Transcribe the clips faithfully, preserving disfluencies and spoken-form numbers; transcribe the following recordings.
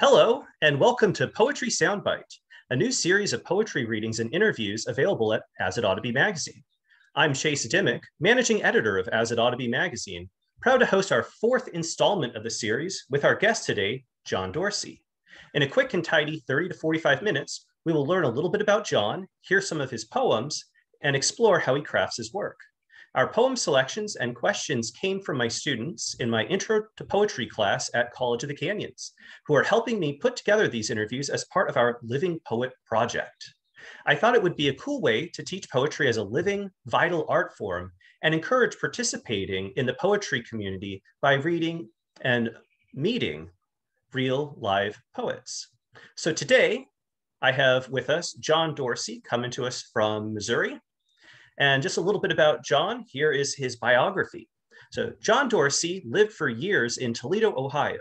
Hello, and welcome to Poetry Soundbite, a new series of poetry readings and interviews available at As It Ought To Be Magazine. I'm Chase Dimick, managing editor of As It Ought To Be Magazine, proud to host our fourth installment of the series with our guest today, John Dorsey. In a quick and tidy thirty to forty-five minutes, we will learn a little bit about John, hear some of his poems, and explore how he crafts his work. Our poem selections and questions came from my students in my Intro to Poetry class at College of the Canyons, who are helping me put together these interviews as part of our Living Poet project. I thought it would be a cool way to teach poetry as a living, vital art form and encourage participating in the poetry community by reading and meeting real live poets. So today I have with us John Dorsey coming to us from Missouri. And just a little bit about John, here is his biography. So John Dorsey lived for years in Toledo, Ohio.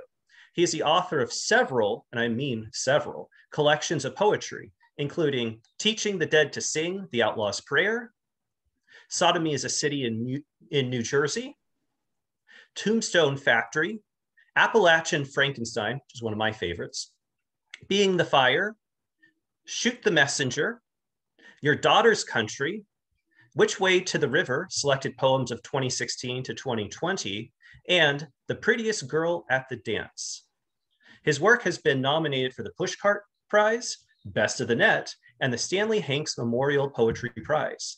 He is the author of several, and I mean several, collections of poetry, including Teaching the Dead to Sing, The Outlaw's Prayer, Sodomy is a City in New, in New Jersey, Tombstone Factory, Appalachian Frankenstein, which is one of my favorites, Being the Fire, Shoot the Messenger, Your Daughter's Country, Which Way to the River, selected poems of twenty sixteen to twenty twenty, and The Prettiest Girl at the Dance. His work has been nominated for the Pushcart Prize, Best of the Net, and the Stanley Hanks Memorial Poetry Prize.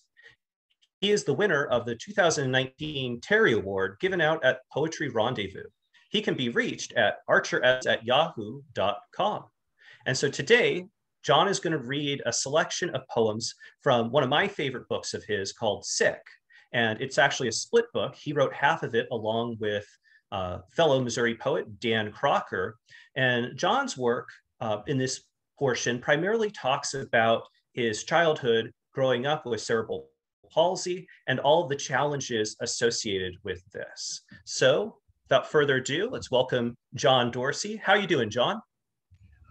He is the winner of the two thousand nineteen Terry Award given out at Poetry Rendezvous. He can be reached at archer s at yahoo dot com. And so today, John is going to read a selection of poems from one of my favorite books of his called Sick. And it's actually a split book. He wrote half of it along with uh, fellow Missouri poet Dan Crocker. And John's work uh, in this portion primarily talks about his childhood, growing up with cerebral palsy, and all the challenges associated with this. So without further ado, let's welcome John Dorsey. How are you doing, John?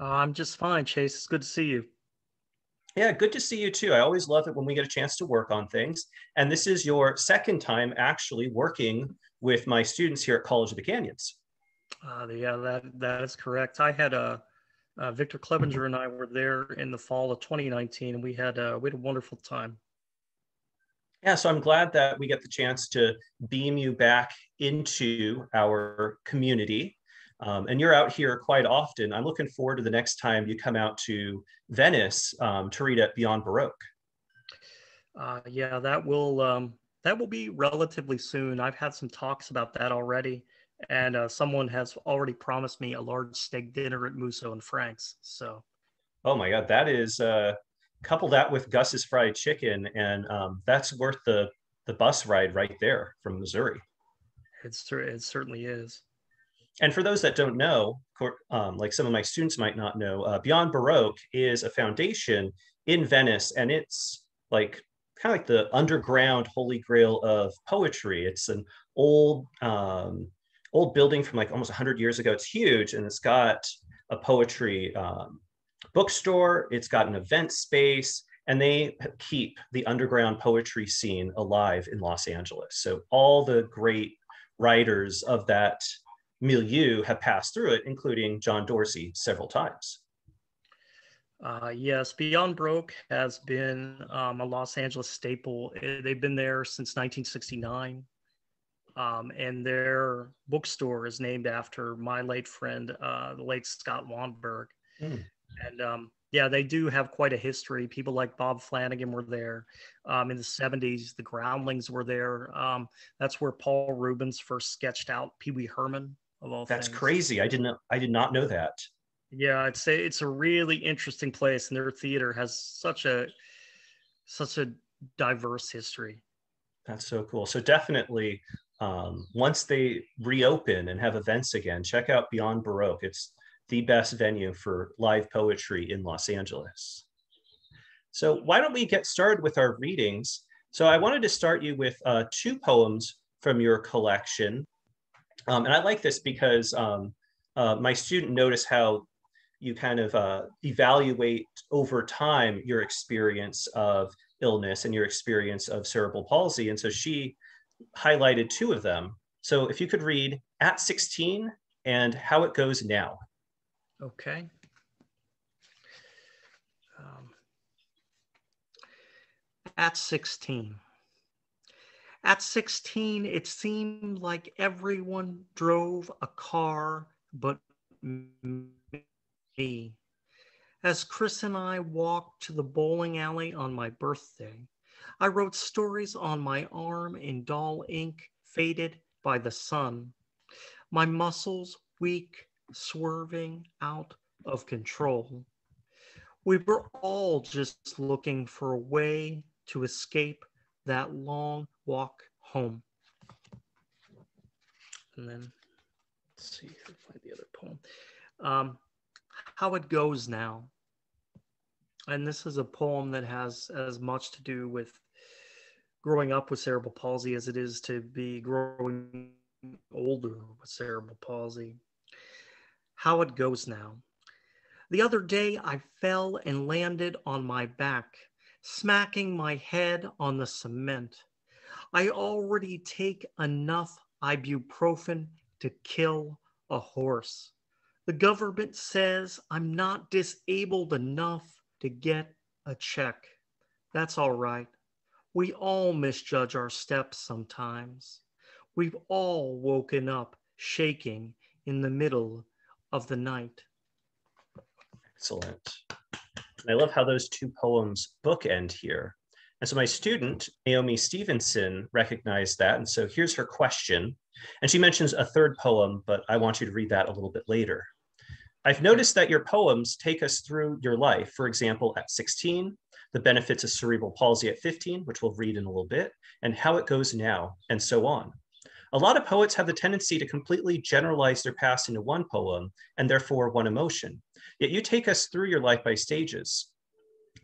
I'm just fine, Chase. It's good to see you. Yeah, good to see you too. I always love it when we get a chance to work on things. And this is your second time actually working with my students here at College of the Canyons. Uh, yeah, that, that is correct. I had a, uh, Victor Clevenger and I were there in the fall of twenty nineteen, and we had, uh, we had a wonderful time. Yeah, so I'm glad that we get the chance to beam you back into our community. Um, and you're out here quite often. I'm looking forward to the next time you come out to Venice um, to read at Beyond Baroque. Uh, yeah, that will um, that will be relatively soon. I've had some talks about that already, and uh, someone has already promised me a large steak dinner at Musso and Frank's. So, oh my God, that is uh, couple that with Gus's fried chicken, and um, that's worth the the bus ride right there from Missouri. It's it certainly is. And for those that don't know, um, like some of my students might not know, uh, Beyond Baroque is a foundation in Venice, and it's like kind of like the underground holy grail of poetry. It's an old, um, old building from like almost one hundred years ago. It's huge, and it's got a poetry um, bookstore. It's got an event space, and they keep the underground poetry scene alive in Los Angeles. So all the great writers of that milieu have passed through it, including John Dorsey several times. Uh, yes, Beyond Baroque has been um, a Los Angeles staple. They've been there since nineteen sixty-nine, um, and their bookstore is named after my late friend, uh, the late Scott Wanberg. Mm. And um, yeah, they do have quite a history. People like Bob Flanagan were there um, in the seventies. The Groundlings were there. Um, that's where Paul Rubens first sketched out Pee Wee Herman. Of all That's things. Crazy. I didn't. I did not know that. Yeah, I'd say it's a really interesting place, and their theater has such a such a diverse history. That's so cool. So definitely, um, once they reopen and have events again, check out Beyond Baroque. It's the best venue for live poetry in Los Angeles. So why don't we get started with our readings? So I wanted to start you with uh, two poems from your collection. Um, and I like this because um, uh, my student noticed how you kind of uh, evaluate over time your experience of illness and your experience of cerebral palsy. And so she highlighted two of them. So if you could read At sixteen and How It Goes Now. Okay. Um, at sixteen. At sixteen, it seemed like everyone drove a car but me. As Chris and I walked to the bowling alley on my birthday, I wrote stories on my arm in dull ink faded by the sun, my muscles weak, swerving out of control. We were all just looking for a way to escape that long walk home. And then, let's see, find the other poem. Um, How It Goes Now. And this is a poem that has as much to do with growing up with cerebral palsy as it is to be growing older with cerebral palsy. How it goes now. The other day I fell and landed on my back, smacking my head on the cement. I already take enough ibuprofen to kill a horse. The government says I'm not disabled enough to get a check. That's all right. We all misjudge our steps sometimes. We've all woken up shaking in the middle of the night. Excellent. And I love how those two poems bookend here. And so my student, Naomi Stevenson, recognized that. And so here's her question. And she mentions a third poem, but I want you to read that a little bit later. I've noticed that your poems take us through your life. For example, at sixteen, the benefits of cerebral palsy at fifteen, which we'll read in a little bit, and how it goes now, and so on. A lot of poets have the tendency to completely generalize their past into one poem, and therefore one emotion. Yet you take us through your life by stages.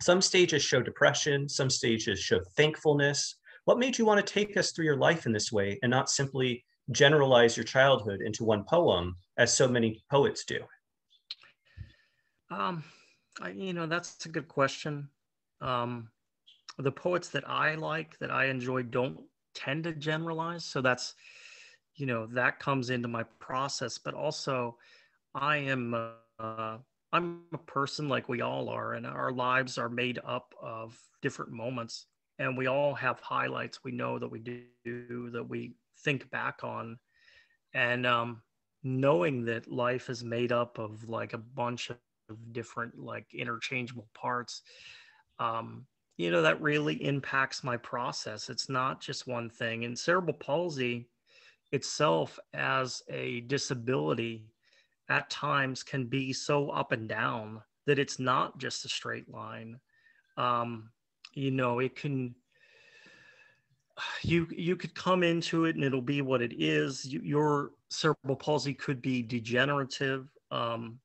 Some stages show depression, some stages show thankfulness. What made you want to take us through your life in this way and not simply generalize your childhood into one poem as so many poets do? Um, I, you know, that's a good question. Um, the poets that I like, that I enjoy, don't tend to generalize. So that's, you know, that comes into my process, but also I am, uh, I'm a person like we all are, and our lives are made up of different moments, and we all have highlights. We know that we do, that we think back on, and um, knowing that life is made up of like a bunch of different like interchangeable parts, um, you know, that really impacts my process. It's not just one thing. And cerebral palsy itself as a disability at times can be so up and down that it's not just a straight line. Um, you know, it can, you you could come into it and it'll be what it is. You, your cerebral palsy could be degenerative. Um,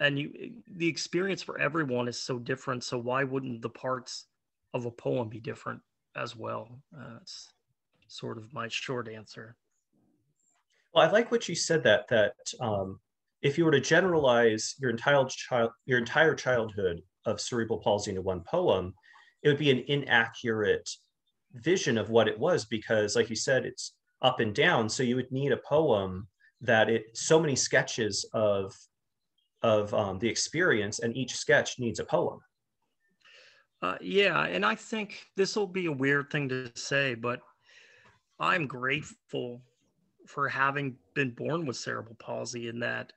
and you, the experience for everyone is so different. So why wouldn't the parts of a poem be different as well? Uh, it's sort of my short answer. Well, I like what you said that, that um, if you were to generalize your entire, child, your entire childhood of cerebral palsy into one poem, it would be an inaccurate vision of what it was, because like you said, it's up and down. So you would need a poem that it so many sketches of of um, the experience, and each sketch needs a poem. Uh, yeah, and I think this will be a weird thing to say, but I'm grateful for having been born with cerebral palsy, in that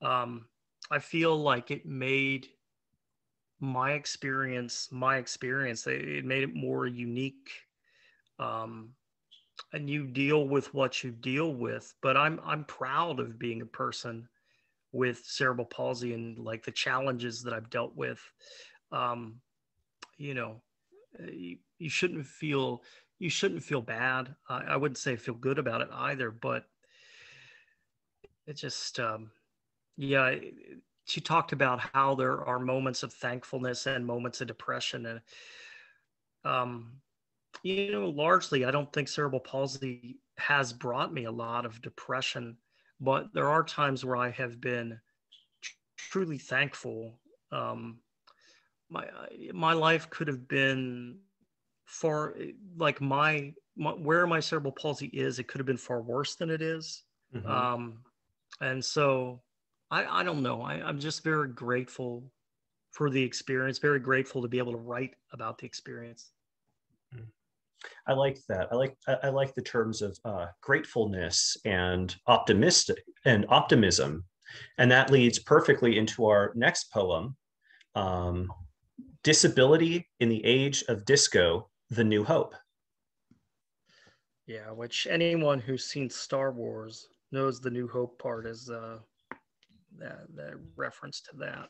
um, I feel like it made my experience, my experience, it made it more unique. Um, and you deal with what you deal with, but I'm, I'm proud of being a person with cerebral palsy and like the challenges that I've dealt with. Um, you know, you, you shouldn't feel, you shouldn't feel bad. I, I wouldn't say feel good about it either, but it just, um, yeah, it, she talked about how there are moments of thankfulness and moments of depression. And, um, you know, largely, I don't think cerebral palsy has brought me a lot of depression, but there are times where I have been truly thankful. Um, my, my life could have been far, like my, my, where my cerebral palsy is, it could have been far worse than it is. Mm-hmm. Um, and so I, I don't know. I, I'm just very grateful for the experience, very grateful to be able to write about the experience. I like that. I like I like the terms of uh, gratefulness and optimistic and optimism, and that leads perfectly into our next poem, um, "Disability in the Age of Disco: The New Hope." Yeah, which anyone who's seen Star Wars knows the New Hope part is uh, that, that reference to that.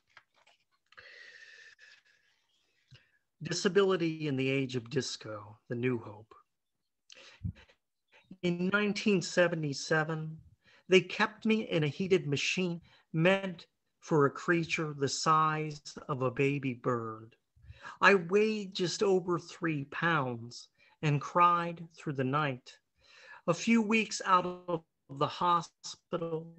Disability in the Age of Disco, The New Hope. In nineteen seventy-seven, they kept me in a heated machine meant for a creature the size of a baby bird. I weighed just over three pounds and cried through the night. A few weeks out of the hospital,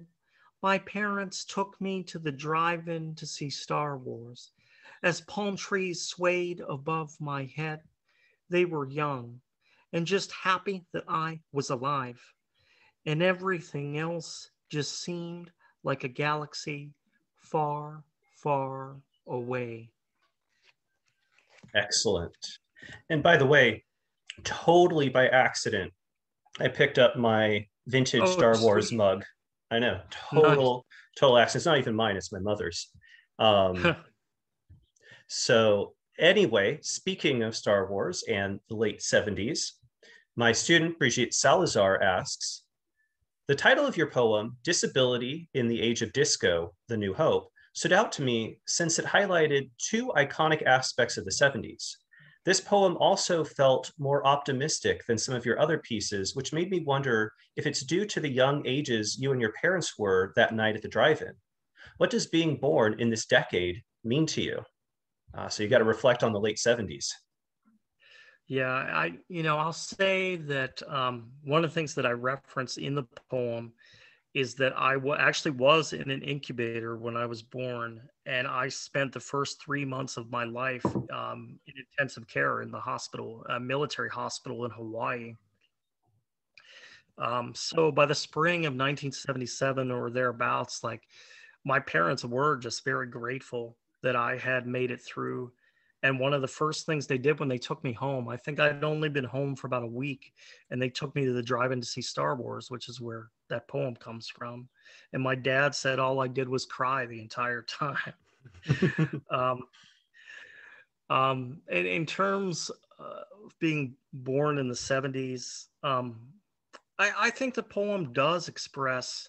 my parents took me to the drive-in to see Star Wars. As palm trees swayed above my head, they were young and just happy that I was alive. And everything else just seemed like a galaxy far, far away. Excellent. And by the way, totally by accident, I picked up my vintage oh, Star Wars sweet. mug. I know, total, nice. total accident. It's not even mine, it's my mother's. Um, So anyway, speaking of Star Wars and the late seventies, my student Brigitte Salazar asks, the title of your poem, Disability in the Age of Disco, The New Hope, stood out to me since it highlighted two iconic aspects of the seventies. This poem also felt more optimistic than some of your other pieces, which made me wonder if it's due to the young ages you and your parents were that night at the drive-in. What does being born in this decade mean to you? Uh, so you got to reflect on the late seventies. Yeah, I, you know, I'll say that um, one of the things that I reference in the poem is that I w- actually was in an incubator when I was born, and I spent the first three months of my life um, in intensive care in the hospital, a military hospital in Hawaii. Um, so by the spring of nineteen seventy-seven or thereabouts, like my parents were just very grateful that I had made it through. And one of the first things they did when they took me home, I think I'd only been home for about a week, and they took me to the drive-in to see Star Wars, which is where that poem comes from. And my dad said all I did was cry the entire time. um, um, and in terms of being born in the seventies, um, I, I think the poem does express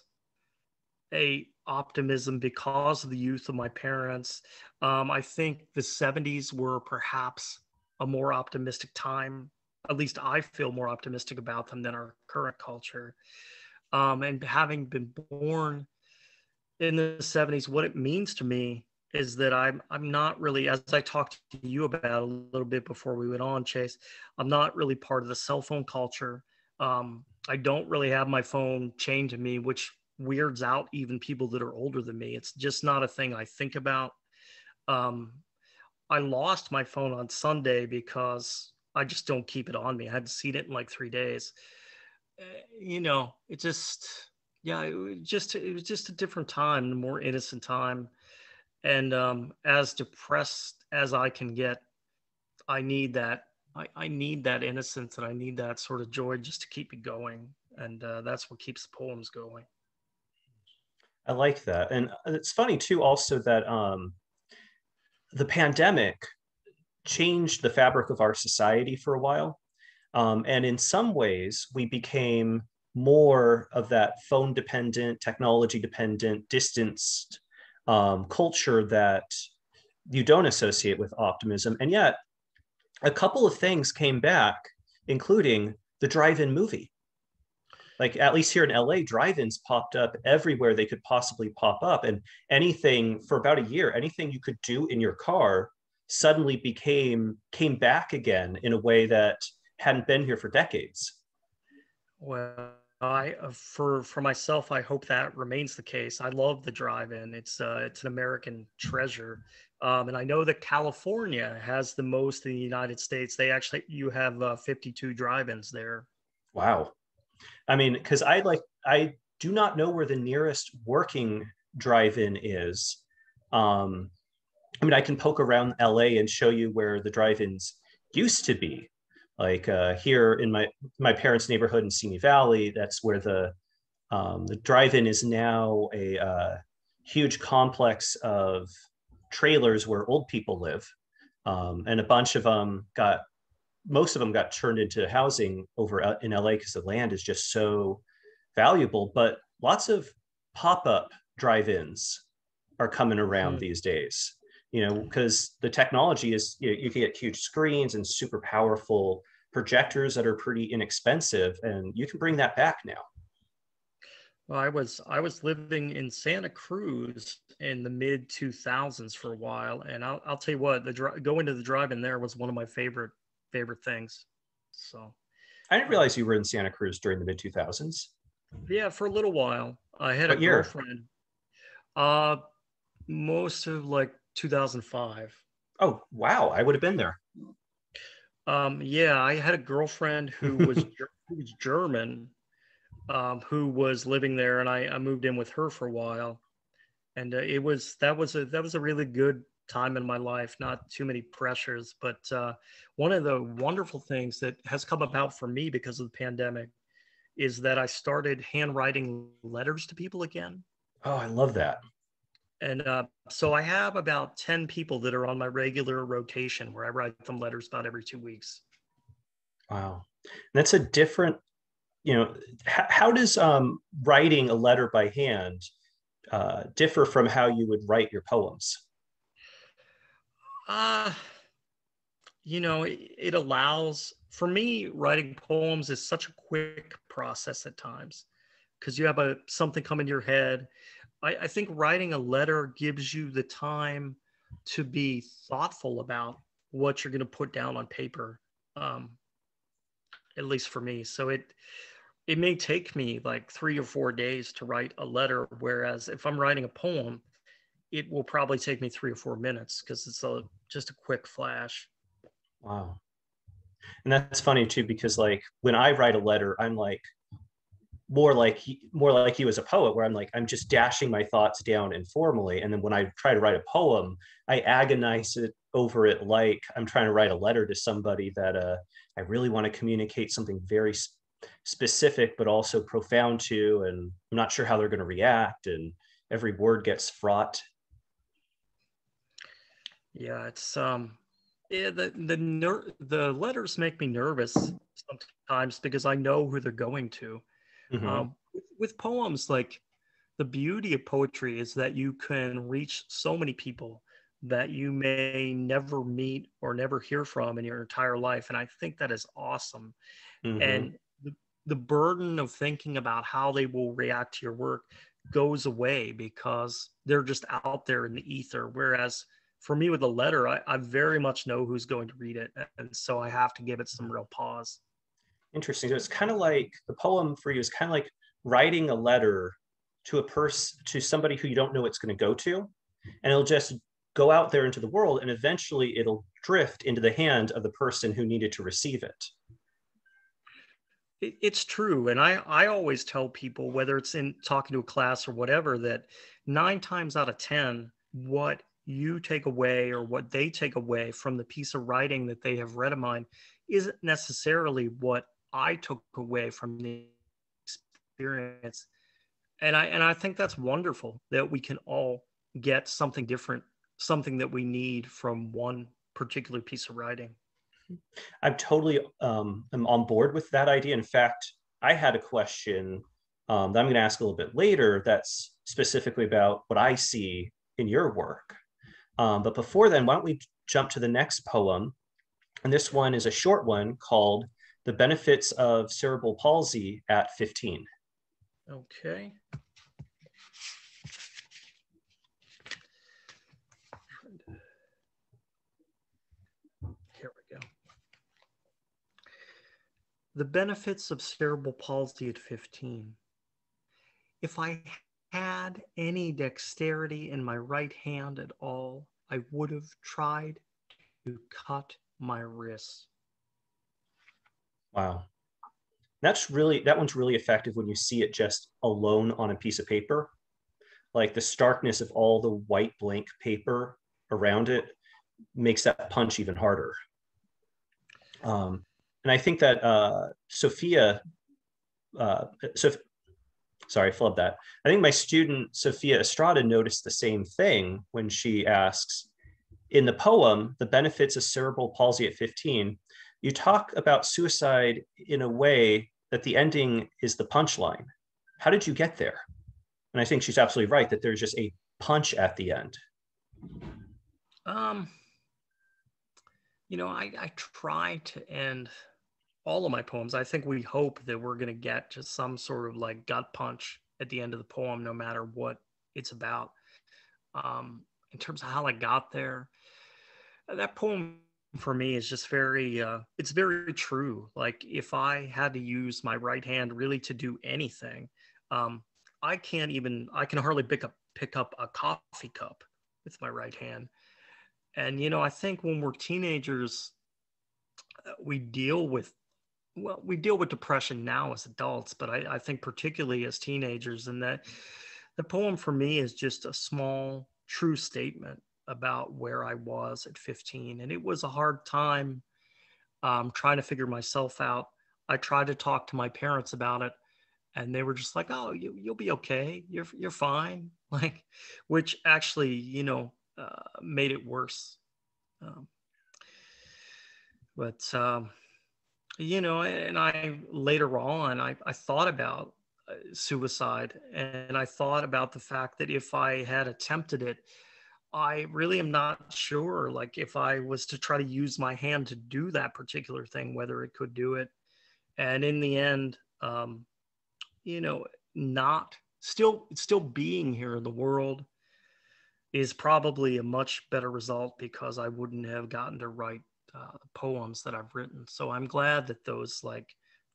a optimism because of the youth of my parents. Um, I think the seventies were perhaps a more optimistic time. At least I feel more optimistic about them than our current culture. Um, and having been born in the seventies, what it means to me is that I'm I'm not really, as I talked to you about a little bit before we went on, Chase, I'm not really part of the cell phone culture. Um, I don't really have my phone chained to me, which weirds out even people that are older than me. It's just not a thing I think about. Um, I lost my phone on Sunday because I just don't keep it on me. I hadn't seen it in like three days. Uh, you know, it just, yeah, it just, it was just a different time, a more innocent time. And um, as depressed as I can get, I need that. I, I need that innocence, and I need that sort of joy just to keep it going. And uh, that's what keeps the poems going. I like that. And it's funny too, also that um, the pandemic changed the fabric of our society for a while. Um, and in some ways we became more of that phone dependent, technology dependent, distanced um, culture that you don't associate with optimism. And yet a couple of things came back, including the drive-in movie. Like at least here in L A, drive-ins popped up everywhere they could possibly pop up, and anything for about a year, anything you could do in your car suddenly became came back again in a way that hadn't been here for decades. Well, I for for myself, I hope that remains the case. I love the drive-in; it's uh, it's an American treasure, um, and I know that California has the most in the United States. They actually you have uh, fifty-two drive-ins there. Wow. I mean, because I like I do not know where the nearest working drive-in is. Um, I mean, I can poke around L A and show you where the drive-ins used to be. Like uh, here in my, my parents' neighborhood in Simi Valley, that's where the, um, the drive-in is now a uh, huge complex of trailers where old people live. Um, and a bunch of them got, most of them got turned into housing over in L A because the land is just so valuable, but lots of pop-up drive-ins are coming around mm. these days, you know, because the technology is, you know, you can get huge screens and super powerful projectors that are pretty inexpensive, and you can bring that back now. Well, I was, I was living in Santa Cruz in the mid two thousands for a while. And I'll, I'll tell you what, the dri- going to the drive-in there was one of my favorite, favorite things. So I didn't realize you were in Santa Cruz during the mid two thousands. Yeah. For a little while. I had what a year? girlfriend, uh, most of like two thousand five. Oh, wow. I would have been there. Um, yeah. I had a girlfriend who was, who was German, um, who was living there, and I, I moved in with her for a while. And uh, it was, that was a, that was a really good time in my life. Not too many pressures, but uh, one of the wonderful things that has come about for me because of the pandemic is that I started handwriting letters to people again. Oh, I love that. And uh, so I have about ten people that are on my regular rotation where I write them letters about every two weeks. Wow. That's a different, you know, how, how does um, writing a letter by hand Uh, differ from how you would write your poems? Uh, you know, it, it allows, for me, writing poems is such a quick process at times because you have a something come in your head. I, I think writing a letter gives you the time to be thoughtful about what you're going to put down on paper, um, at least for me. So it It may take me like three or four days to write a letter, whereas if I'm writing a poem, it will probably take me three or four minutes because it's a, just a quick flash. Wow. And that's funny too, because like when I write a letter, I'm like more like more like you as a poet, where I'm like, I'm just dashing my thoughts down informally. And then when I try to write a poem, I agonize it over it like I'm trying to write a letter to somebody that uh, I really want to communicate something very specific. specific but also profound to, and I'm not sure how they're going to react, and every word gets fraught. Yeah, it's um yeah, the the ner- the letters make me nervous sometimes because I know who they're going to. Mm-hmm. um, with, with poems, like the beauty of poetry is that you can reach so many people that you may never meet or never hear from in your entire life, and I think that is awesome. Mm-hmm. And the burden of thinking about how they will react to your work goes away because they're just out there in the ether. Whereas for me with a letter, I, I very much know who's going to read it. And so I have to give it some real pause. Interesting. So it's kind of like the poem for you is kind of like writing a letter to a person, to somebody who you don't know it's going to go to, and it'll just go out there into the world. And eventually it'll drift into the hand of the person who needed to receive it. It's true. And I, I always tell people, whether it's in talking to a class or whatever, that nine times out of ten, what you take away or what they take away from the piece of writing that they have read of mine isn't necessarily what I took away from the experience. And I, and I think that's wonderful that we can all get something different, something that we need from one particular piece of writing. I'm totally um, I'm on board with that idea. In fact, I had a question um, that I'm going to ask a little bit later that's specifically about what I see in your work. Um, but before then, why don't we jump to the next poem? And this one is a short one called The Benefits of Cerebral Palsy at fifteen. Okay. The benefits of cerebral palsy at fifteen. If I had any dexterity in my right hand at all, I would have tried to cut my wrists. Wow. That's really, that one's really effective when you see it just alone on a piece of paper. like the starkness of all the white blank paper around it makes that punch even harder. Um, and I think that uh, Sophia, uh, so, sorry, I flubbed that. I think my student, Sophia Estrada, noticed the same thing when she asks, in the poem, The Benefits of Cerebral Palsy at fifteen, you talk about suicide in a way that the ending is the punchline. How did you get there? And I think she's absolutely right that there's just a punch at the end. Um, you know, I, I try to end all of my poems. I think we hope that we're going to get to some sort of like gut punch at the end of the poem, no matter what it's about. Um, in terms of how I got there, that poem for me is just very, uh, it's very true. Like if I had to use my right hand really to do anything, um, I can't even, I can hardly pick up, pick up a coffee cup with my right hand. And, you know, I think when we're teenagers, we deal with, well, we deal with depression now as adults, but I, I think particularly as teenagers, and that the poem for me is just a small, true statement about where I was at fifteen. And it was a hard time um, trying to figure myself out. I tried to talk to my parents about it, and they were just like, oh, you, you'll be okay. You're, you're fine. Like, which actually, you know, uh, made it worse. Um, but, um, you know, and I later on, I, I thought about suicide. And I thought about the fact that if I had attempted it, I really am not sure, like if I was to try to use my hand to do that particular thing, whether it could do it. And in the end, um, you know, not still, still being here in the world is probably a much better result, because I wouldn't have gotten to write uh, poems that I've written. So I'm glad that those like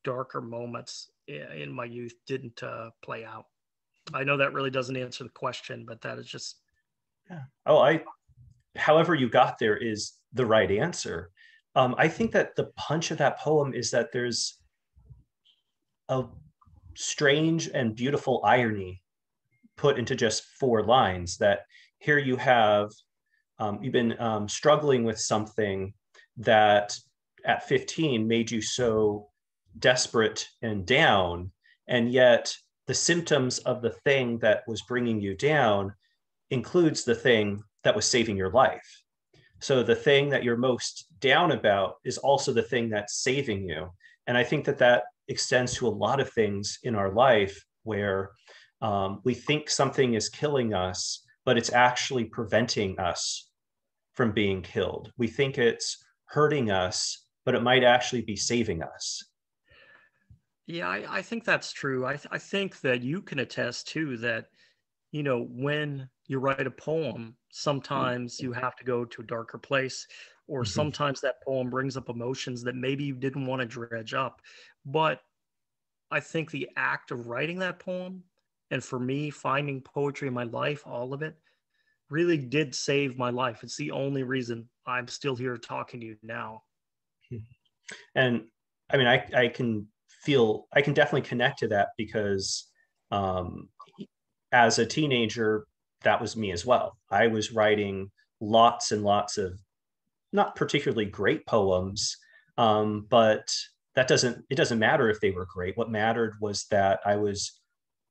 darker moments in my youth didn't uh, play out. I know that really doesn't answer the question, but that is just. Yeah. Oh, I, however you got there is the right answer. Um, I think that the punch of that poem is that there's a strange and beautiful irony put into just four lines, that here you have, um, you've been um, struggling with something that at fifteen made you so desperate and down, and yet the symptoms of the thing that was bringing you down includes the thing that was saving your life. So the thing that you're most down about is also the thing that's saving you. And I think that that extends to a lot of things in our life, where um, we think something is killing us, but it's actually preventing us from being killed. We think it's hurting us, but it might actually be saving us. Yeah, I, I think that's true. I, th I think that you can attest too that, you know, when you write a poem, sometimes you have to go to a darker place, or mm-hmm. sometimes that poem brings up emotions that maybe you didn't want to dredge up. But I think the act of writing that poem, and for me, finding poetry in my life, all of it, really did save my life. It's the only reason I'm still here talking to you now. And I mean, I, I can... feel I can definitely connect to that, because um, as a teenager, that was me as well. I was writing lots and lots of not particularly great poems, um, but that doesn't, it doesn't matter if they were great. What mattered was that I was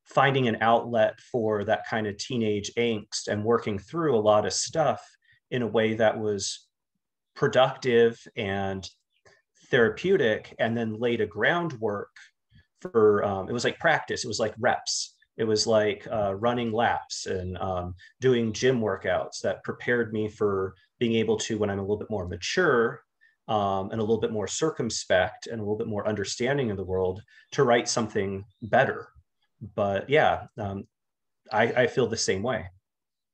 finding an outlet for that kind of teenage angst and working through a lot of stuff in a way that was productive and therapeutic, and then laid a groundwork for, um, it was like practice, it was like reps, it was like uh, running laps and um, doing gym workouts that prepared me for being able to, when I'm a little bit more mature um, and a little bit more circumspect and a little bit more understanding of the world, to write something better. But yeah, um, I, I feel the same way.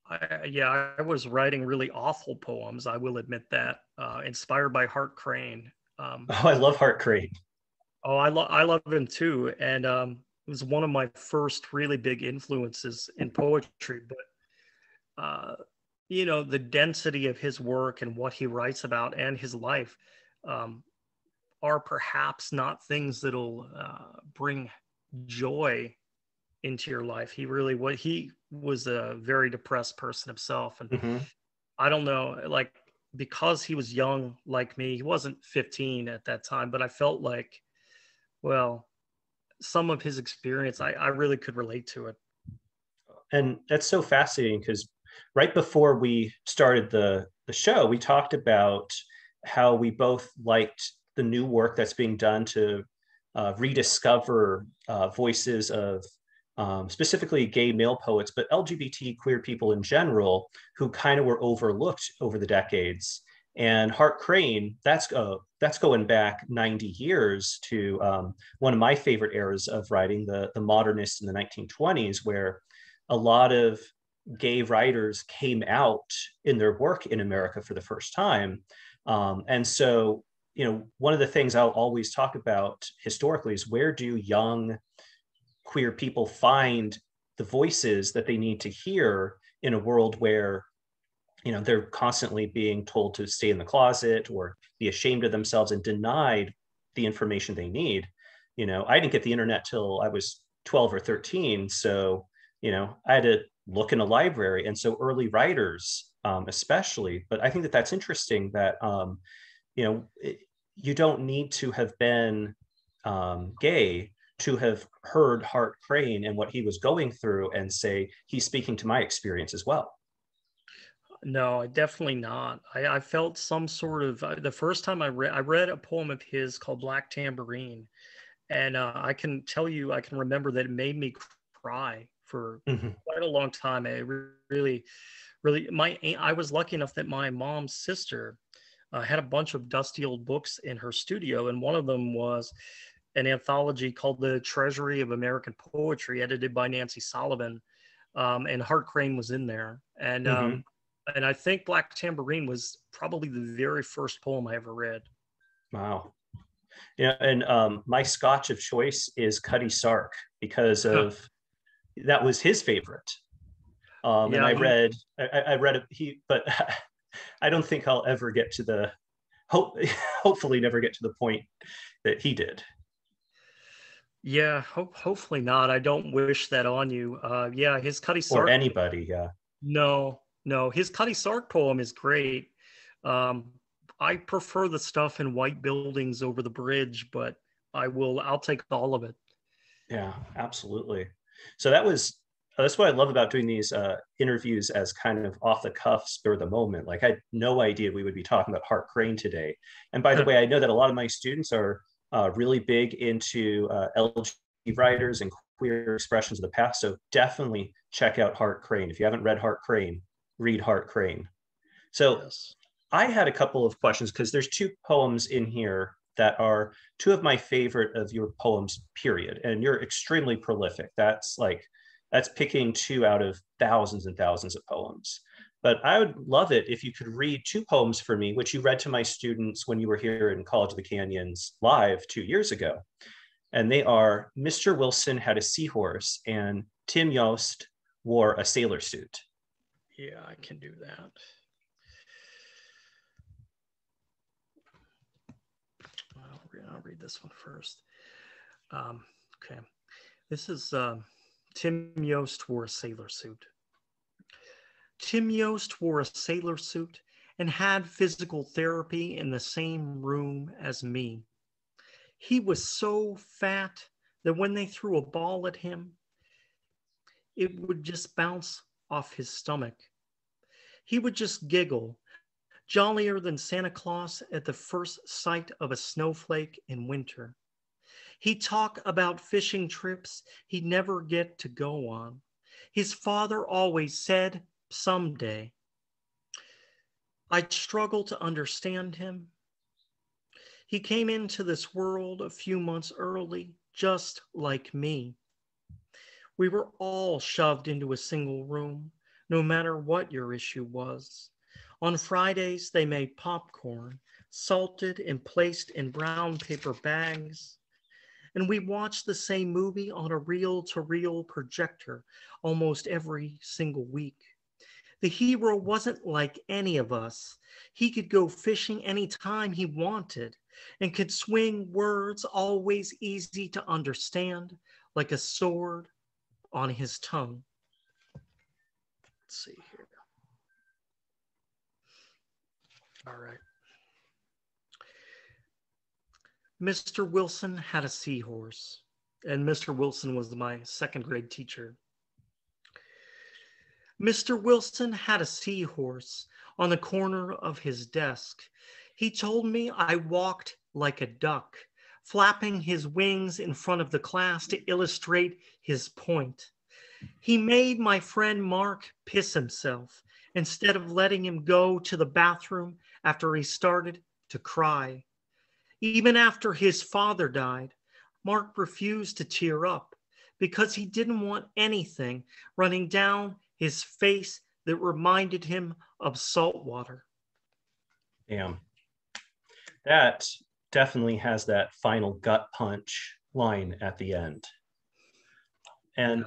I, yeah, I was writing really awful poems, I will admit that, uh, inspired by Hart Crane. Um, oh, I love Hart Crane. Oh, I love I love him too, and um, it was one of my first really big influences in poetry. But uh, you know, the density of his work and what he writes about and his life um, are perhaps not things that'll uh, bring joy into your life. He really what he was a very depressed person himself. And mm-hmm. I don't know, like, because he was young like me, he wasn't fifteen at that time, but I felt like, well, some of his experience, I, I really could relate to it. And that's so fascinating, because right before we started the, the show, we talked about how we both liked the new work that's being done to uh, rediscover uh, voices of um, specifically gay male poets, but L G B T queer people in general, who kind of were overlooked over the decades. And Hart Crane, that's uh, that's going back ninety years to um, one of my favorite eras of writing, the, the modernists in the nineteen twenties, where a lot of gay writers came out in their work in America for the first time. Um, and so, you know, one of the things I'll always talk about historically is, where do young queer people find the voices that they need to hear in a world where, you know, they're constantly being told to stay in the closet or be ashamed of themselves and denied the information they need. You know, I didn't get the internet till I was twelve or thirteen. So, you know, I had to look in a library. And so early writers, um, especially, but I think that that's interesting that, um, you know, it, you don't need to have been um, gay to have heard Hart Crane and what he was going through and say, he's speaking to my experience as well. No, definitely not. I, I felt some sort of, uh, the first time I read, I read a poem of his called Black Tambourine. And uh, I can tell you, I can remember that it made me cry for mm-hmm. quite a long time. I really, really, my, I was lucky enough that my mom's sister uh, had a bunch of dusty old books in her studio. And one of them was an anthology called The Treasury of American Poetry, edited by Nancy Sullivan. Um, and Hart Crane was in there. And, mm-hmm. um, And I think Black Tambourine was probably the very first poem I ever read. Wow. Yeah, and um, my scotch of choice is Cutty Sark, because of that was his favorite. Um, yeah, and I he, read, I, I read it, he, but I don't think I'll ever get to the, hope, hopefully never get to the point that he did. Yeah, ho- hopefully not. I don't wish that on you. Uh, yeah, his Cutty Sark. Or anybody, yeah. No. No, his Cutty Sark poem is great. Um, I prefer the stuff in White Buildings Over the Bridge, but I will, I'll take all of it. Yeah, absolutely. So that was, that's what I love about doing these uh, interviews as kind of off the cuff, spur of the moment. Like, I had no idea we would be talking about Hart Crane today. And by the way, I know that a lot of my students are uh, really big into uh, L G B T writers and queer expressions of the past. So definitely check out Hart Crane. If you haven't read Hart Crane, read Hart Crane. So yes. I had a couple of questions, because there's two poems in here that are two of my favorite of your poems, period. And you're extremely prolific. That's like, that's picking two out of thousands and thousands of poems. But I would love it if you could read two poems for me, which you read to my students when you were here in College of the Canyons live two years ago. And they are Mister Wilson Had a Seahorse and Tim Yost Wore a Sailor Suit. Yeah, I can do that. I'll read, I'll read this one first. Um, okay. This is uh, Tim Yost Wore a Sailor Suit. Tim Yost wore a sailor suit and had physical therapy in the same room as me. He was so fat that when they threw a ball at him, it would just bounce off his stomach. He would just giggle, jollier than Santa Claus at the first sight of a snowflake in winter. He'd talk about fishing trips he'd never get to go on. His father always said, someday. I'd struggle to understand him. He came into this world a few months early, just like me. We were all shoved into a single room, no matter what your issue was. On Fridays, they made popcorn, salted and placed in brown paper bags. And we watched the same movie on a reel-to-reel projector almost every single week. The hero wasn't like any of us. He could go fishing anytime he wanted and could swing words always easy to understand, like a sword on his tongue. Let's see here. All right. Mister Wilson had a seahorse, and Mister Wilson was my second grade teacher. Mister Wilson had a seahorse on the corner of his desk. He told me I walked like a duck, flapping his wings in front of the class to illustrate his point. He made my friend Mark piss himself instead of letting him go to the bathroom after he started to cry. Even after his father died, Mark refused to tear up because he didn't want anything running down his face that reminded him of salt water. Damn. That definitely has that final gut punch line at the end. And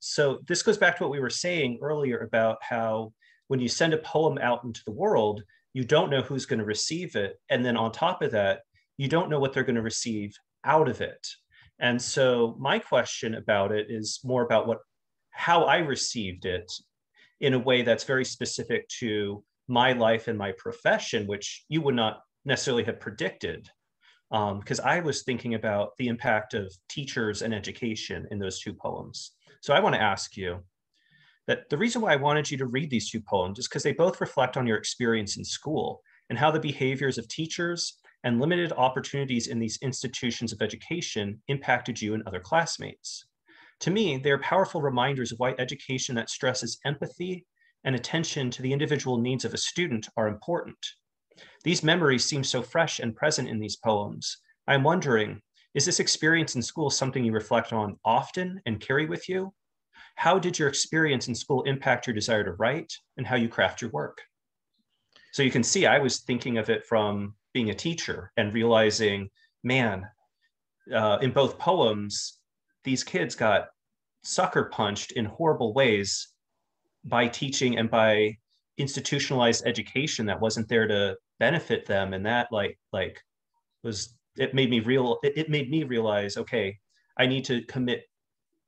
so this goes back to what we were saying earlier about how when you send a poem out into the world, you don't know who's going to receive it. And then on top of that, you don't know what they're going to receive out of it. And so my question about it is more about what, how I received it in a way that's very specific to my life and my profession, which you would not necessarily have predicted, because um, I was thinking about the impact of teachers and education in those two poems. So I want to ask you that the reason why I wanted you to read these two poems is because they both reflect on your experience in school and how the behaviors of teachers and limited opportunities in these institutions of education impacted you and other classmates. To me, they are powerful reminders of why education that stresses empathy and attention to the individual needs of a student are important. These memories seem so fresh and present in these poems. I'm wondering, is this experience in school something you reflect on often and carry with you? How did your experience in school impact your desire to write and how you craft your work? So you can see I was thinking of it from being a teacher and realizing, man, uh, in both poems, these kids got sucker punched in horrible ways by teaching and by institutionalized education that wasn't there to benefit them. And that like, like was, it made me real, it, it made me realize, okay, I need to commit.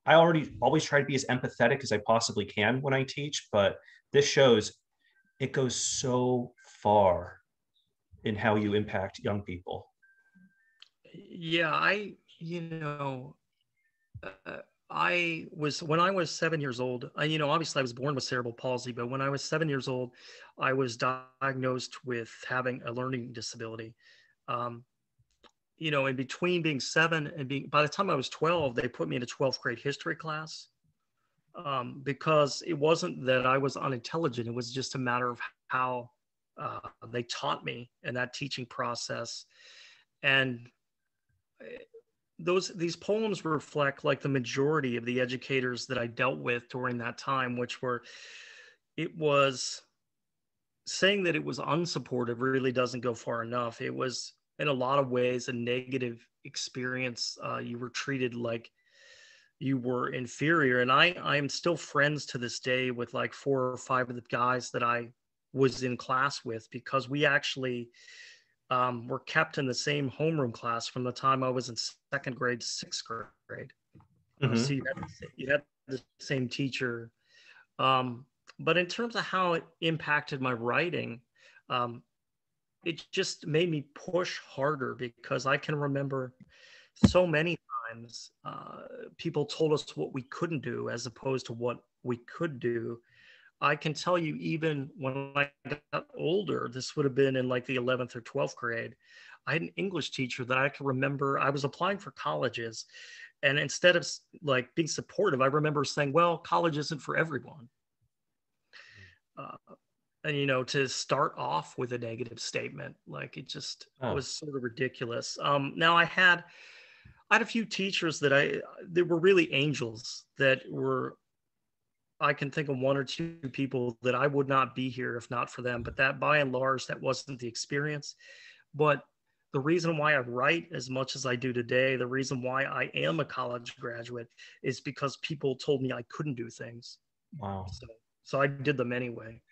I already always try to be as empathetic as I possibly can when I teach, but this shows it goes so far in how you impact young people. Yeah, I, you know, Uh, I was, when I was seven years old, I, you know, obviously I was born with cerebral palsy, but when I was seven years old, I was diagnosed with having a learning disability. Um, you know, in between being seven and being, by the time I was twelve, they put me in a twelfth grade history class um, because it wasn't that I was unintelligent. It was just a matter of how uh, they taught me and that teaching process. And it, Those these poems reflect like the majority of the educators that I dealt with during that time, which were, it was saying that it was unsupportive really doesn't go far enough. It was in a lot of ways a negative experience. Uh, you were treated like you were inferior. And I I'm still friends to this day with like four or five of the guys that I was in class with, because we actually Um, were kept in the same homeroom class from the time I was in second grade to sixth grade. Mm-hmm. So you had, you had the same teacher. Um, but in terms of how it impacted my writing, um, it just made me push harder, because I can remember so many times uh, people told us what we couldn't do as opposed to what we could do. I can tell you, even when I got older, this would have been in like the eleventh or twelfth grade, I had an English teacher that I can remember, I was applying for colleges, and instead of like being supportive, I remember saying, well, college isn't for everyone. Uh, and, you know, to start off with a negative statement, like it just oh. was sort of ridiculous. Um, now I had, I had a few teachers that I, they were really angels that were, I can think of one or two people that I would not be here if not for them, but that by and large, that wasn't the experience. But the reason why I write as much as I do today, the reason why I am a college graduate is because people told me I couldn't do things. Wow. So, so I did them anyway.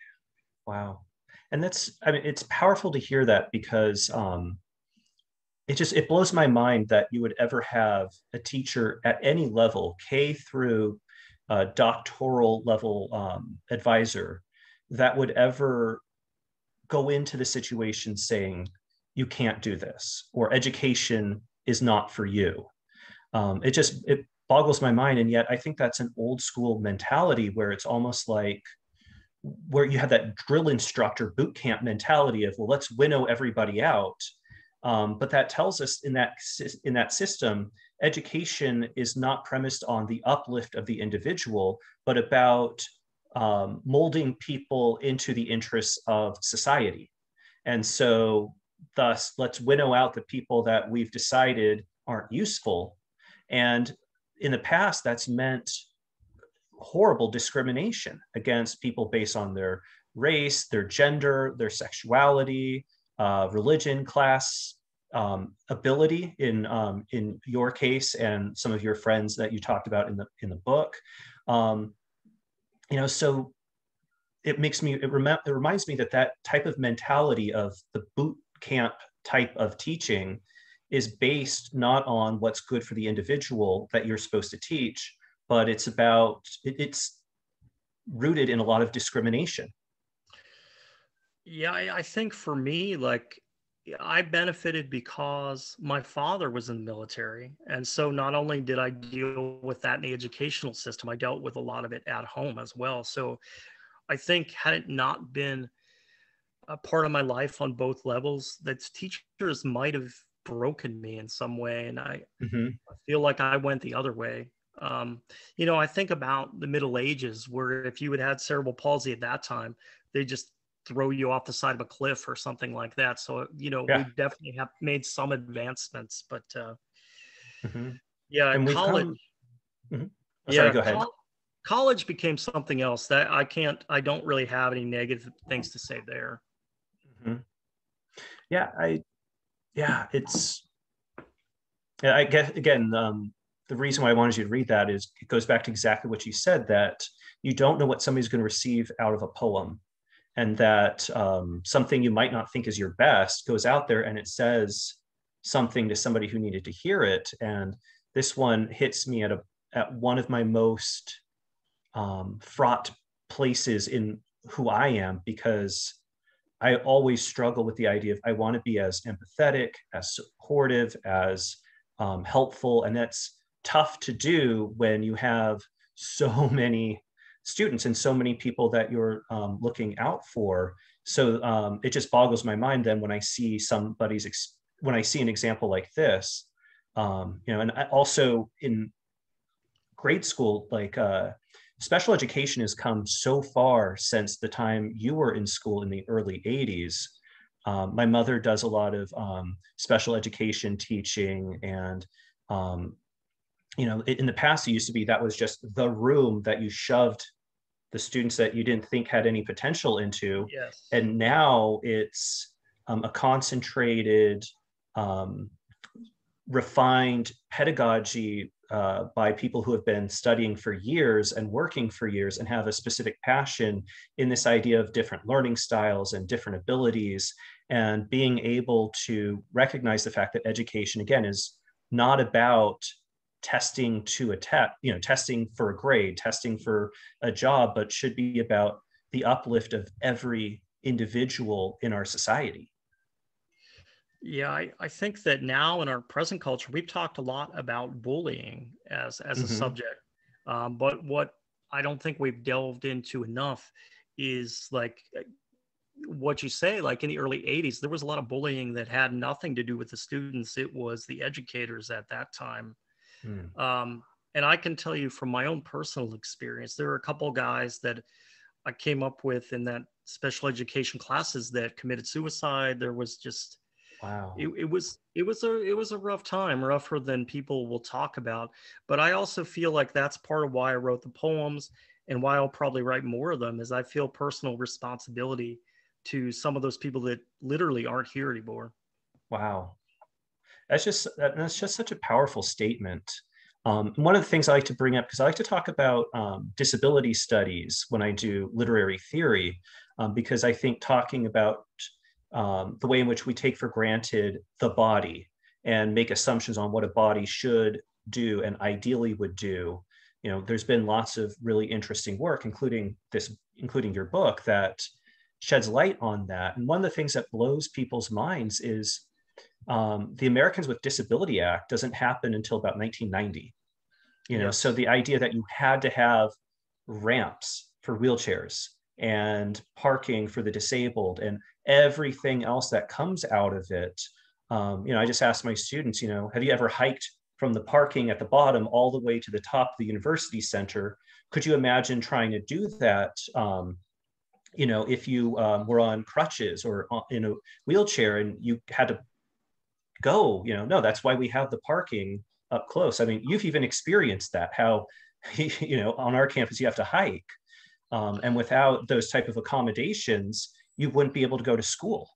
Wow. And that's, I mean, it's powerful to hear that, because um, it just, it blows my mind that you would ever have a teacher at any level, K through uh, doctoral level um, advisor that would ever go into the situation saying, you can't do this, or education is not for you. Um, it just, it boggles my mind. And yet I think that's an old school mentality where it's almost like, where you have that drill instructor boot camp mentality of, well, let's winnow everybody out. Um, but that tells us in that, in that system, education is not premised on the uplift of the individual, but about um, molding people into the interests of society. And so thus, let's winnow out the people that we've decided aren't useful. And in the past, that's meant horrible discrimination against people based on their race, their gender, their sexuality, uh, religion, class, um, ability in, um, in your case and some of your friends that you talked about in the, in the book. Um, you know, so it makes me, it, rem it reminds me that that type of mentality of the boot camp type of teaching is based not on what's good for the individual that you're supposed to teach, but it's about, it's rooted in a lot of discrimination. Yeah, I, I think for me, like, I benefited because my father was in the military. And so not only did I deal with that in the educational system, I dealt with a lot of it at home as well. So I think had it not been a part of my life on both levels, that teachers might have broken me in some way. And I, mm-hmm. I feel like I went the other way. Um, you know, I think about the Middle Ages, where if you had had cerebral palsy at that time, they just throw you off the side of a cliff or something like that. So, you know, yeah. we definitely have made some advancements, but, uh, mm-hmm. yeah, and college, come... mm-hmm. oh, yeah, sorry, go ahead. Co college became something else that I can't, I don't really have any negative things to say there. Mm-hmm. Yeah. I, yeah, it's, yeah, I guess again, um, the reason why I wanted you to read that is it goes back to exactly what you said, that you don't know what somebody's going to receive out of a poem, and that um, something you might not think is your best goes out there and it says something to somebody who needed to hear it. And this one hits me at a at one of my most um, fraught places in who I am, because I always struggle with the idea of I want to be as empathetic, as supportive, as um, helpful, and that's tough to do when you have so many students and so many people that you're um, looking out for. So um, it just boggles my mind then when I see somebody's, ex when I see an example like this, um, you know, and I also in grade school, like uh, special education has come so far since the time you were in school in the early eighties. Um, my mother does a lot of um, special education teaching, and um, you know, in the past, it used to be that was just the room that you shoved the students that you didn't think had any potential into. Yes. And now it's um, a concentrated, um, refined pedagogy uh, by people who have been studying for years and working for years and have a specific passion in this idea of different learning styles and different abilities, and being able to recognize the fact that education, again, is not about testing to a test, you know, testing for a grade, testing for a job, but should be about the uplift of every individual in our society. Yeah, I, I think that now in our present culture, we've talked a lot about bullying as, as mm-hmm. a subject. Um, but what I don't think we've delved into enough is like what you say, like in the early eighties, there was a lot of bullying that had nothing to do with the students. It was the educators at that time. Mm. Um, and I can tell you from my own personal experience, there are a couple guys that I came up with in that special education classes that committed suicide. There was just, wow, it, it was, it was a, it was a rough time, rougher than people will talk about. But I also feel like that's part of why I wrote the poems and why I'll probably write more of them, is I feel personal responsibility to some of those people that literally aren't here anymore. Wow. That's just, that's just such a powerful statement. Um, one of the things I like to bring up, because I like to talk about um, disability studies when I do literary theory, um, because I think talking about um, the way in which we take for granted the body and make assumptions on what a body should do and ideally would do you know, there's been lots of really interesting work, including this, including your book, that sheds light on that. And one of the things that blows people's minds is um, the Americans with Disability Act doesn't happen until about nineteen ninety. You know, yes. So the idea that you had to have ramps for wheelchairs and parking for the disabled and everything else that comes out of it. Um, you know, I just asked my students, you know, have you ever hiked from the parking at the bottom all the way to the top of the university center? Could you imagine trying to do that, um, you know, if you um, were on crutches or on, in a wheelchair and you had to go? You know, no, that's why we have the parking up close. I mean, you've even experienced that, how, you know, on our campus, you have to hike. Um, and without those type of accommodations, you wouldn't be able to go to school.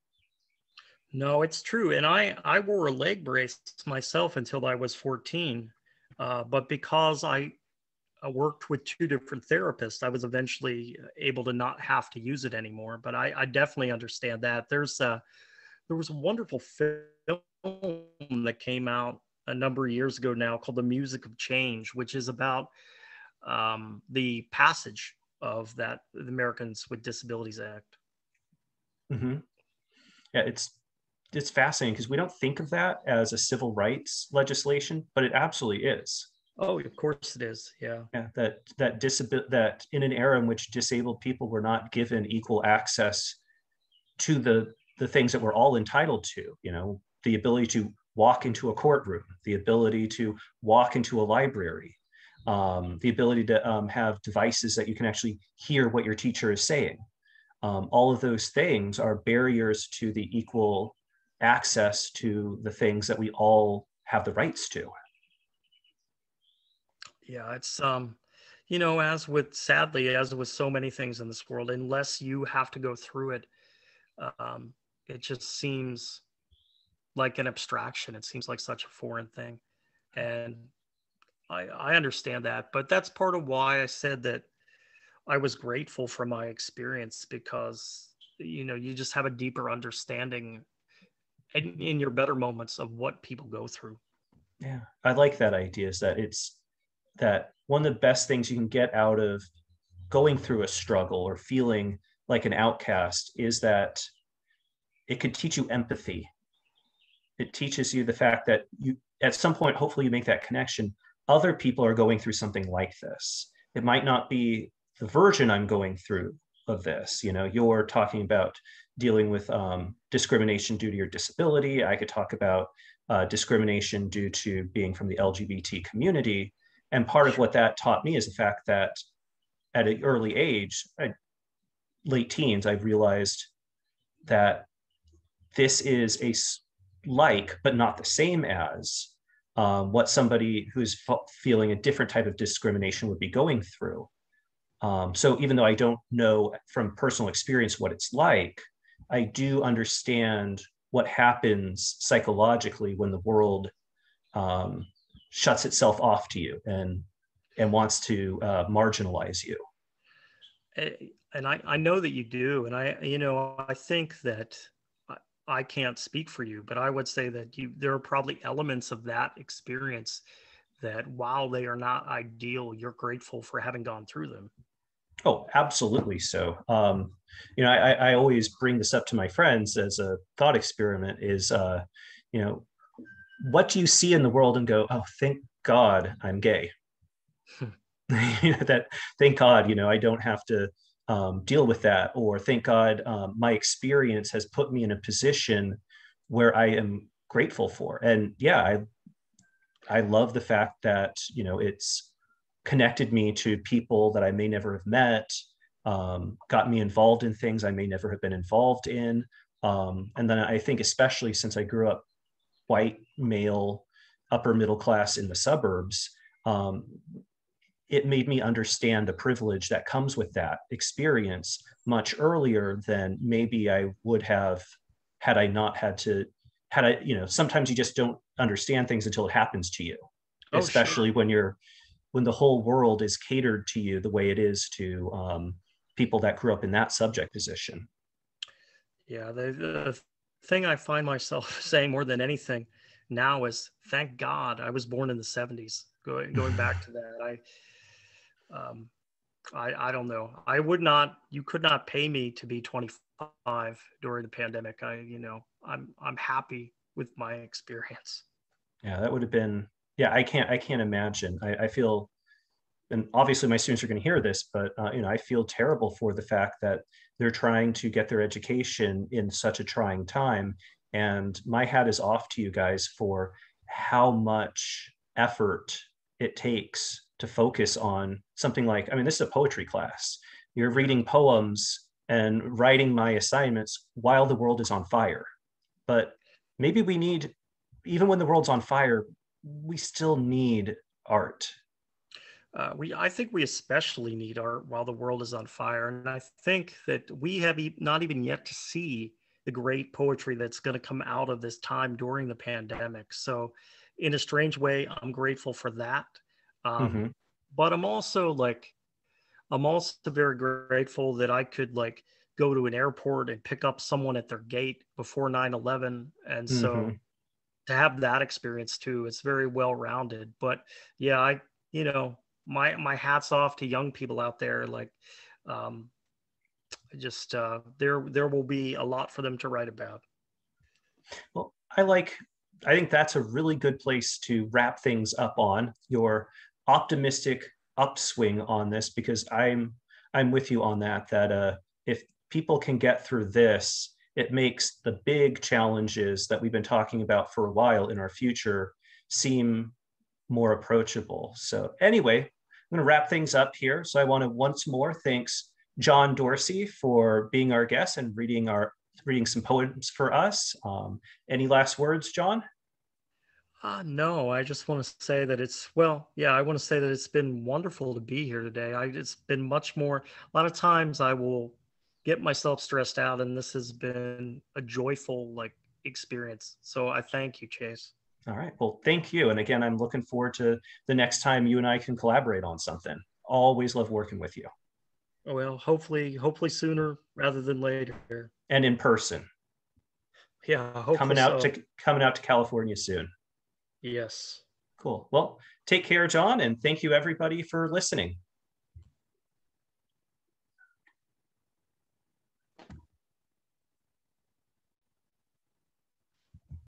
No, it's true. And I, I wore a leg brace myself until I was fourteen. Uh, but because I, I worked with two different therapists, I was eventually able to not have to use it anymore. But I, I definitely understand that. There's a, there was a wonderful film that came out a number of years ago now called The Music of Change, which is about um, the passage of that, the Americans with Disabilities Act. Mm-hmm. Yeah, it's it's fascinating because we don't think of that as a civil rights legislation, but it absolutely is. Oh, of course it is. Yeah. Yeah. That that disabil- that in an era in which disabled people were not given equal access to the the things that we're all entitled to, you know, the ability to walk into a courtroom, the ability to walk into a library, um, the ability to um, have devices that you can actually hear what your teacher is saying. Um, all of those things are barriers to the equal access to the things that we all have the rights to. Yeah, it's, um, you know, as with, sadly, as with so many things in this world, unless you have to go through it, um, it just seems like an abstraction. It seems like such a foreign thing. And I, I understand that, but that's part of why I said that I was grateful for my experience, because, you know, you just have a deeper understanding in, in your better moments of what people go through. Yeah, I like that idea, is that it's that one of the best things you can get out of going through a struggle or feeling like an outcast is that it could teach you empathy. It teaches you the fact that you, at some point, hopefully you make that connection. Other people are going through something like this. It might not be the version I'm going through of this. You know, you're talking about dealing with um, discrimination due to your disability. I could talk about uh, discrimination due to being from the L G B T community. And part of what that taught me is the fact that at an early age, I, late teens, I realized that this is a like, but not the same as um, what somebody who's f- feeling a different type of discrimination would be going through. Um, so even though I don't know from personal experience what it's like, I do understand what happens psychologically when the world um, shuts itself off to you and and wants to uh, marginalize you. And I, I know that you do. And I, you know, I think that I can't speak for you, but I would say that you, there are probably elements of that experience that while they are not ideal, you're grateful for having gone through them. Oh, absolutely. So, um, you know, I, I always bring this up to my friends as a thought experiment is, uh, you know, what do you see in the world and go, oh, thank God I'm gay. You know, that, thank God, you know, I don't have to um, deal with that, or thank God um, my experience has put me in a position where I am grateful for. And yeah, I, I love the fact that, you know, it's connected me to people that I may never have met, um, got me involved in things I may never have been involved in. Um, and then I think, especially since I grew up white, male, upper middle class in the suburbs, um, it made me understand the privilege that comes with that experience much earlier than maybe I would have had I not had to, had I, you know, sometimes you just don't understand things until it happens to you, oh, especially sure. when you're, when the whole world is catered to you the way it is to um, people that grew up in that subject position. Yeah, the, the thing I find myself saying more than anything now is, thank God I was born in the seventies, going, going back to that. I, um, I, I don't know. I would not, you could not pay me to be twenty-five during the pandemic. I, you know, I'm, I'm happy with my experience. Yeah, that would have been, yeah, I can't, I can't imagine. I, I feel, and obviously my students are going to hear this, but, uh, you know, I feel terrible for the fact that they're trying to get their education in such a trying time. And my hat is off to you guys for how much effort it takes to focus on something like, I mean, this is a poetry class. You're reading poems and writing my assignments while the world is on fire. But maybe we need, even when the world's on fire, we still need art. Uh, we, I think we especially need art while the world is on fire. And I think that we have e- not even yet to see the great poetry that's going to come out of this time during the pandemic. So in a strange way, I'm grateful for that. Um, mm-hmm. But I'm also like, I'm also very grateful that I could like go to an airport and pick up someone at their gate before nine eleven. And mm-hmm. so to have that experience too, it's very well-rounded. But yeah, I, you know, my, my hat's off to young people out there. Like, um, just, uh, there, there will be a lot for them to write about. Well, I like, I think that's a really good place to wrap things up on your optimistic upswing on this, because I'm, I'm with you on that, that, uh, if people can get through this, it makes the big challenges that we've been talking about for a while in our future seem more approachable. So anyway, I'm going to wrap things up here. So I want to once more thank John Dorsey for being our guest and reading our reading some poems for us. Um, any last words, John? Uh, no, I just want to say that it's, well, yeah, I want to say that it's been wonderful to be here today. I, it's been much more, a lot of times I will get myself stressed out, and this has been a joyful like experience. So I thank you, Chase. All right. Well, thank you. And again, I'm looking forward to the next time you and I can collaborate on something. Always love working with you. Well, hopefully, hopefully sooner rather than later. And in person. Yeah, hopefully coming out so. to coming out to California soon. Yes. Cool. Well, take care, John, and thank you everybody for listening.